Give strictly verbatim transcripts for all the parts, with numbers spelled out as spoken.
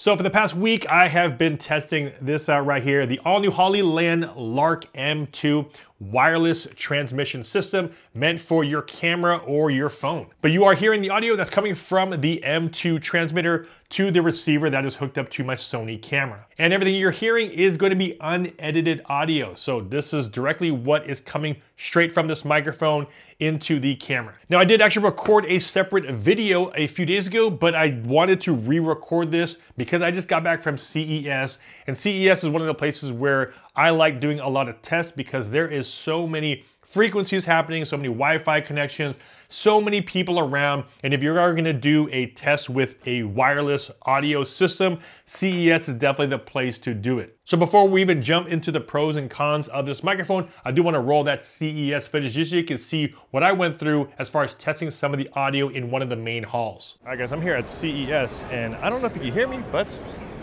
So for the past week, I have been testing this out right here, the all-new Hollyland Lark M two wireless transmission system meant for your camera or your phone. But you are hearing the audio that's coming from the M two transmitter to the receiver that is hooked up to my Sony camera. And everything you're hearing is going to be unedited audio. So this is directly what is coming straight from this microphone into the camera. Now, I did actually record a separate video a few days ago, but I wanted to re-record this because I just got back from C E S, and C E S is one of the places where I like doing a lot of tests because there is so many frequencies happening, so many Wi-Fi connections, so many people around. And if you are going to do a test with a wireless audio system, C E S is definitely the place to do it. So before we even jump into the pros and cons of this microphone, I do want to roll that C E S footage just so you can see what I went through as far as testing some of the audio in one of the main halls. All right, guys, I'm here at C E S, and I don't know if you can hear me, but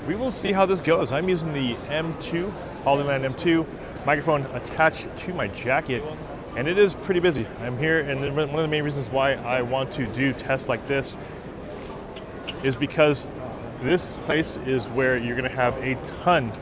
we will see how this goes. I'm using the M two, Hollyland M two, microphone attached to my jacket, and it is pretty busy. I'm here, and one of the main reasons why I want to do tests like this is because this place is where you're gonna have a ton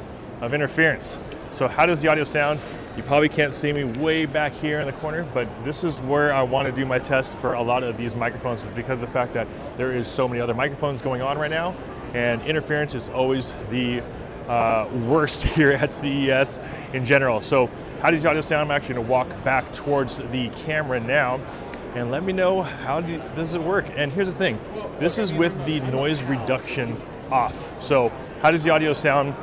of interference. So how does the audio sound? You probably can't see me way back here in the corner, but this is where I want to do my tests for a lot of these microphones because of the fact that there is so many other microphones going on right now, and interference is always the Uh, worst here at C E S in general. So how does the audio sound? I'm actually gonna walk back towards the camera now and let me know how do, does it work. And here's the thing, this is with the noise reduction off. So how does the audio sound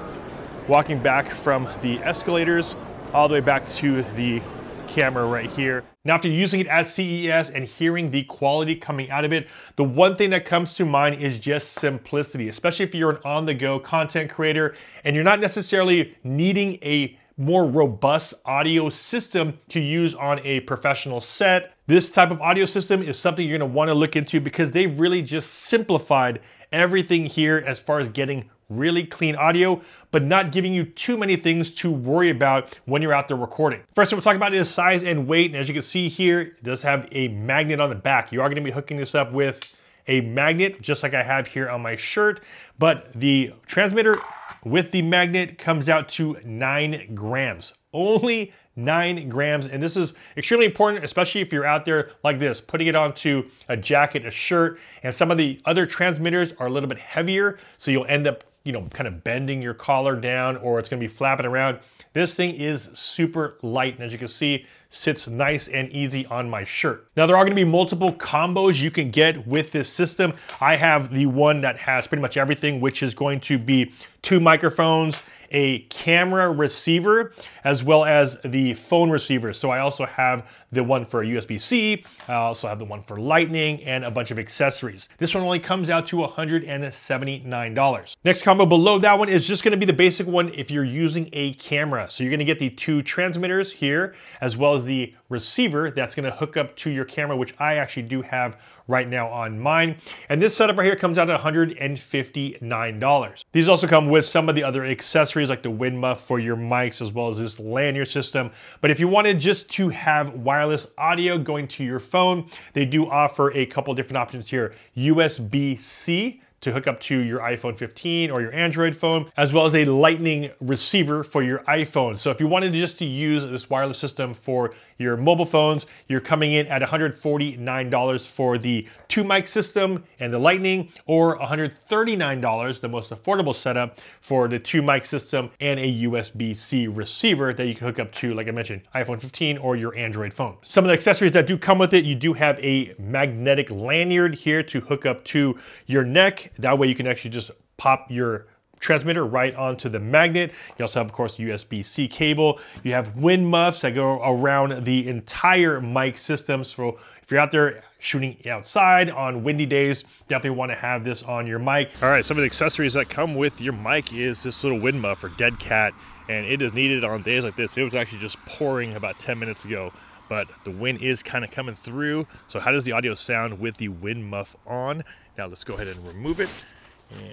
walking back from the escalators all the way back to the camera right here? Now, after using it at C E S and hearing the quality coming out of it, the one thing that comes to mind is just simplicity, especially if you're an on-the-go content creator and you're not necessarily needing a more robust audio system to use on a professional set. This type of audio system is something you're gonna wanna look into because they've really just simplified everything here as far as getting really clean audio, but not giving you too many things to worry about when you're out there recording. First thing we're talking about is size and weight. And as you can see here, it does have a magnet on the back. You are gonna be hooking this up with a magnet, just like I have here on my shirt, but the transmitter with the magnet comes out to nine grams, only nine grams. And this is extremely important, especially if you're out there like this, putting it onto a jacket, a shirt, and some of the other transmitters are a little bit heavier. So you'll end up, you know, kind of bending your collar down, or it's gonna be flapping around. This thing is super light, and as you can see, sits nice and easy on my shirt. Now, there are gonna be multiple combos you can get with this system. I have the one that has pretty much everything, which is going to be two microphones, a camera receiver, as well as the phone receiver. So I also have the one for U S B C, I also have the one for lightning, and a bunch of accessories. This one only comes out to one hundred seventy-nine dollars. Next combo below that one is just gonna be the basic one if you're using a camera. So you're gonna get the two transmitters here, as well as the receiver that's gonna hook up to your camera, which I actually do have right now on mine. And this setup right here comes out at one hundred fifty-nine dollars. These also come with some of the other accessories like the wind muff for your mics, as well as this lanyard system. But if you wanted just to have wireless audio going to your phone, they do offer a couple different options here. U S B C to hook up to your iPhone fifteen or your Android phone, as well as a lightning receiver for your iPhone. So if you wanted just to use this wireless system for your mobile phones, you're coming in at one hundred forty-nine dollars for the two mic system and the lightning, or one hundred thirty-nine dollars, the most affordable setup, for the two mic system and a U S B C receiver that you can hook up to, like I mentioned, iPhone fifteen or your Android phone. Some of the accessories that do come with it, you do have a magnetic lanyard here to hook up to your neck. That way you can actually just pop your transmitter right onto the magnet. You also have, of course, U S B C cable. You have wind muffs that go around the entire mic system. So if you're out there shooting outside on windy days, definitely want to have this on your mic. All right, some of the accessories that come with your mic is this little wind muff or dead cat, and it is needed on days like this. It was actually just pouring about ten minutes ago, but the wind is kind of coming through. So how does the audio sound with the wind muff on? Now let's go ahead and remove it.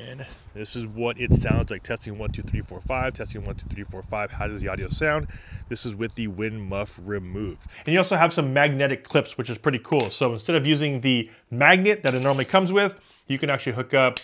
And this is what it sounds like. Testing one, two, three, four, five. Testing one, two, three, four, five. How does the audio sound? This is with the wind muff removed. And you also have some magnetic clips, which is pretty cool. So instead of using the magnet that it normally comes with, you can actually hook up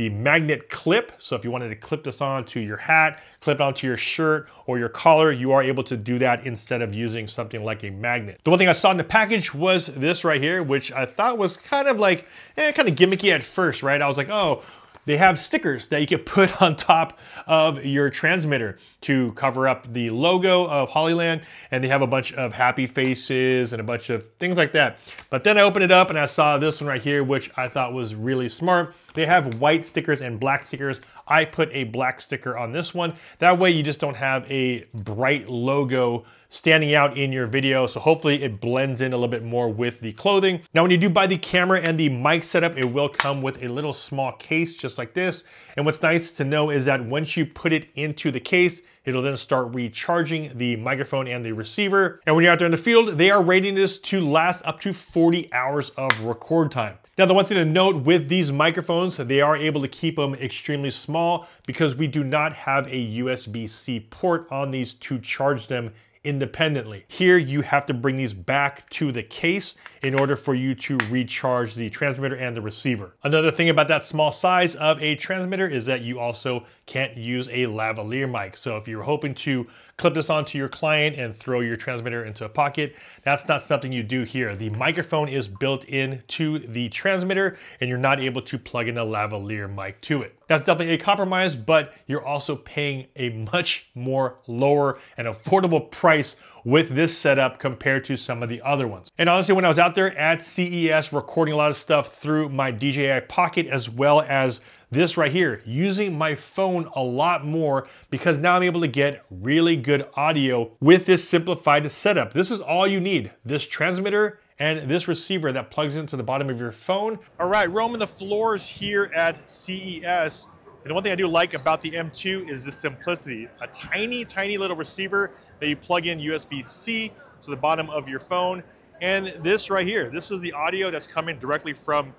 the magnet clip. So if you wanted to clip this onto your hat, clip onto your shirt or your collar, you are able to do that instead of using something like a magnet. The one thing I saw in the package was this right here, which I thought was kind of like, eh, kind of gimmicky at first, right? I was like, oh, they have stickers that you can put on top of your transmitter to cover up the logo of Hollyland, and they have a bunch of happy faces and a bunch of things like that. But then I opened it up and I saw this one right here, which I thought was really smart. They have white stickers and black stickers. I put a black sticker on this one. That way you just don't have a bright logo standing out in your video. So hopefully it blends in a little bit more with the clothing. Now, when you do buy the camera and the mic setup, it will come with a little small case just like this. And what's nice to know is that once you put it into the case, it'll then start recharging the microphone and the receiver. And when you're out there in the field, they are rating this to last up to forty hours of record time. Now, the one thing to note with these microphones, they are able to keep them extremely small because we do not have a U S B C port on these to charge them independently. Here, you have to bring these back to the case in order for you to recharge the transmitter and the receiver. Another thing about that small size of a transmitter is that you also can't use a lavalier mic. So if you're hoping to clip this onto your client and throw your transmitter into a pocket, that's not something you do here. The microphone is built in to the transmitter and you're not able to plug in a lavalier mic to it. That's definitely a compromise, but you're also paying a much more lower and affordable price with this setup compared to some of the other ones. And honestly, when I was out there at C E S recording a lot of stuff through my D J I Pocket as well as this right here, using my phone a lot more because now I'm able to get really good audio with this simplified setup. This is all you need, this transmitter and this receiver that plugs into the bottom of your phone. All right, roaming the floors here at C E S. And the one thing I do like about the M two is the simplicity. A tiny, tiny little receiver that you plug in U S B C to the bottom of your phone. And this right here, this is the audio that's coming directly from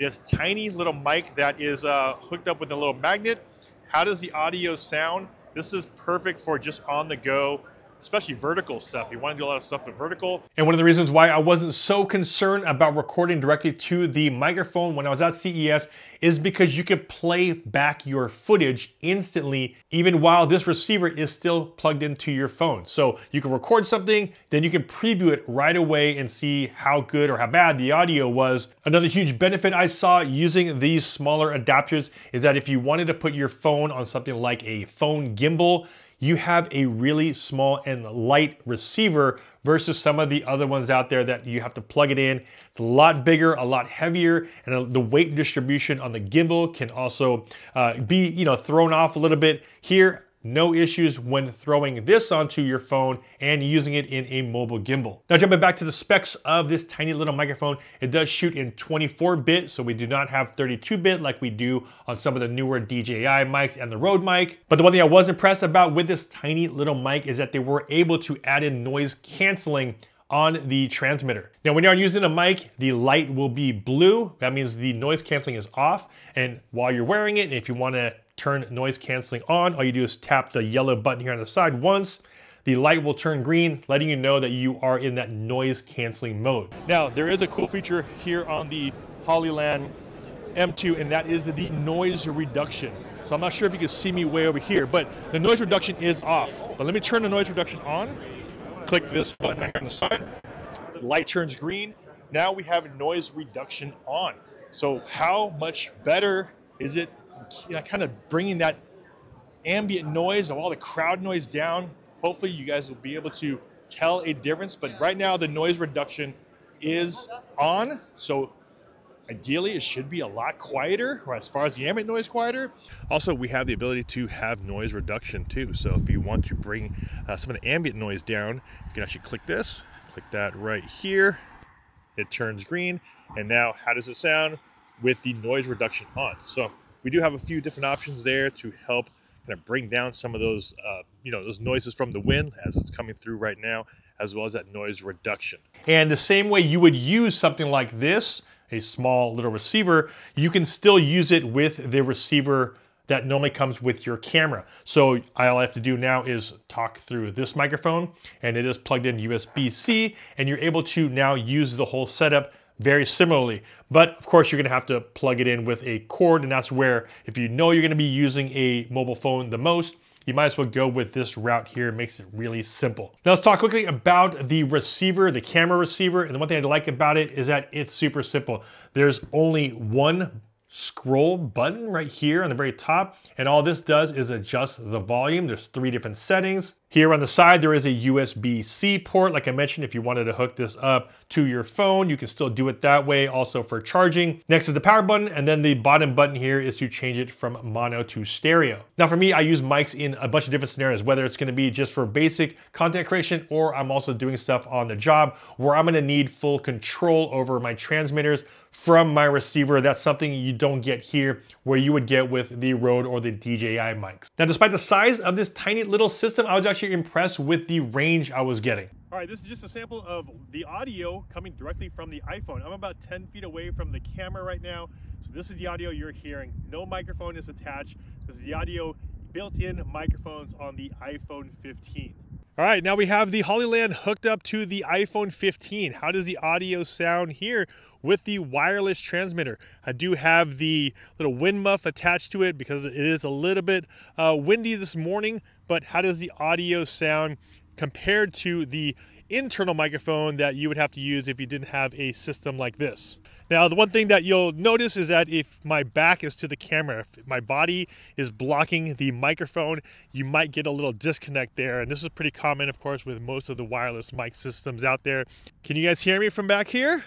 this tiny little mic that is uh, hooked up with a little magnet. How does the audio sound? This is perfect for just on the go, especially vertical stuff. You want to do a lot of stuff with vertical. And one of the reasons why I wasn't so concerned about recording directly to the microphone when I was at C E S is because you could play back your footage instantly, even while this receiver is still plugged into your phone. So you can record something, then you can preview it right away and see how good or how bad the audio was. Another huge benefit I saw using these smaller adapters is that if you wanted to put your phone on something like a phone gimbal, you have a really small and light receiver versus some of the other ones out there that you have to plug it in. It's a lot bigger, a lot heavier, and the weight distribution on the gimbal can also uh, be, you know, thrown off a little bit. Here, no issues when throwing this onto your phone and using it in a mobile gimbal. Now, jumping back to the specs of this tiny little microphone, it does shoot in twenty-four bit, so we do not have thirty-two bit like we do on some of the newer D J I mics and the Rode mic. But the one thing I was impressed about with this tiny little mic is that they were able to add in noise canceling on the transmitter. Now, when you're using a mic, the light will be blue. That means the noise canceling is off. And while you're wearing it, if you wanna turn noise canceling on, all you do is tap the yellow button here on the side once. The light will turn green, letting you know that you are in that noise canceling mode. Now, there is a cool feature here on the Hollyland M two, and that is the noise reduction. So I'm not sure if you can see me way over here, but the noise reduction is off. But let me turn the noise reduction on. Click this button here on the side. The light turns green. Now we have noise reduction on. So how much better is it, you know, kind of bringing that ambient noise of all the crowd noise down? Hopefully you guys will be able to tell a difference, but right now the noise reduction is on. So ideally it should be a lot quieter, or as far as the ambient noise, quieter. Also, we have the ability to have noise reduction too. So if you want to bring uh, some of the ambient noise down, you can actually click this, click that right here. It turns green. And now how does it sound with the noise reduction on? So we do have a few different options there to help kind of bring down some of those, uh, you know, those noises from the wind as it's coming through right now, as well as that noise reduction. And the same way you would use something like this, a small little receiver, you can still use it with the receiver that normally comes with your camera. So all I have to do now is talk through this microphone, and it is plugged in U S B C, and you're able to now use the whole setup very similarly. But of course, you're gonna have to plug it in with a cord, and that's where, if you know you're gonna be using a mobile phone the most, you might as well go with this route here. It makes it really simple. Now let's talk quickly about the receiver, the camera receiver. And the one thing I like about it is that it's super simple. There's only one scroll button right here on the very top, and all this does is adjust the volume. There's three different settings. Here on the side, there is a U S B C port. Like I mentioned, if you wanted to hook this up to your phone, you can still do it that way, also for charging. Next is the power button, and then the bottom button here is to change it from mono to stereo. Now for me, I use mics in a bunch of different scenarios, whether it's gonna be just for basic content creation, or I'm also doing stuff on the job where I'm gonna need full control over my transmitters from my receiver. That's something you don't get here, where you would get with the Rode or the D J I mics. Now, despite the size of this tiny little system, I was actually impressed with the range I was getting. All right, this is just a sample of the audio coming directly from the iPhone. I'm about ten feet away from the camera right now. So this is the audio you're hearing. No microphone is attached. This is the audio, built-in microphones on the iPhone fifteen. All right, now we have the Hollyland hooked up to the iPhone fifteen. How does the audio sound here with the wireless transmitter? I do have the little wind muff attached to it because it is a little bit uh, windy this morning, but how does the audio sound compared to the internal microphone that you would have to use if you didn't have a system like this? Now, the one thing that you'll notice is that if my back is to the camera, if my body is blocking the microphone, you might get a little disconnect there. And this is pretty common, of course, with most of the wireless mic systems out there. Can you guys hear me from back here?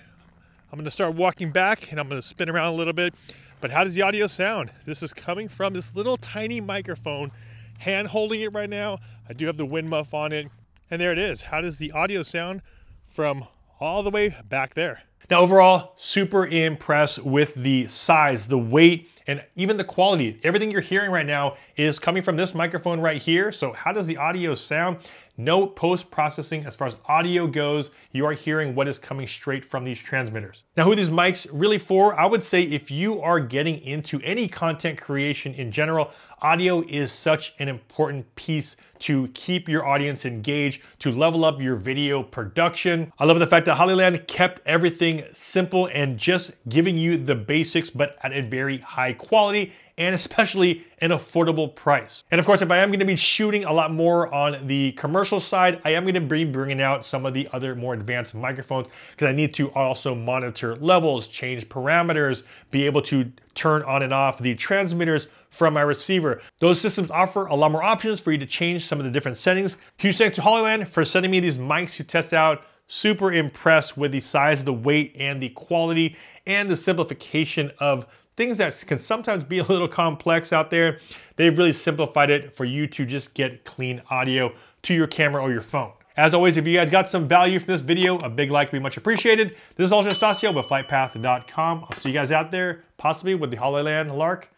I'm gonna start walking back and I'm gonna spin around a little bit. But how does the audio sound? This is coming from this little tiny microphone, hand holding it right now. I do have the wind muff on it. And there it is. How does the audio sound from all the way back there? Now overall, super impressed with the size, the weight, and even the quality. Everything you're hearing right now is coming from this microphone right here. So how does the audio sound? No post-processing as far as audio goes. You are hearing what is coming straight from these transmitters. Now, who are these mics really for? I would say if you are getting into any content creation in general, audio is such an important piece to keep your audience engaged, to level up your video production. I love the fact that Hollyland kept everything simple and just giving you the basics, but at a very high quality, and especially an affordable price. And of course, if I am gonna be shooting a lot more on the commercial side, I am gonna be bringing out some of the other more advanced microphones, because I need to also monitor levels, change parameters, be able to turn on and off the transmitters from my receiver. Those systems offer a lot more options for you to change some of the different settings. Huge thanks to Hollyland for sending me these mics to test out. Super impressed with the size, the weight, and the quality, and the simplification of things that can sometimes be a little complex out there. They've really simplified it for you to just get clean audio to your camera or your phone. As always, if you guys got some value from this video, a big like would be much appreciated. This is Aldryn Estacio with flight path dot com. I'll see you guys out there, possibly with the Hollyland Lark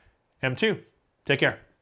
M two. Take care.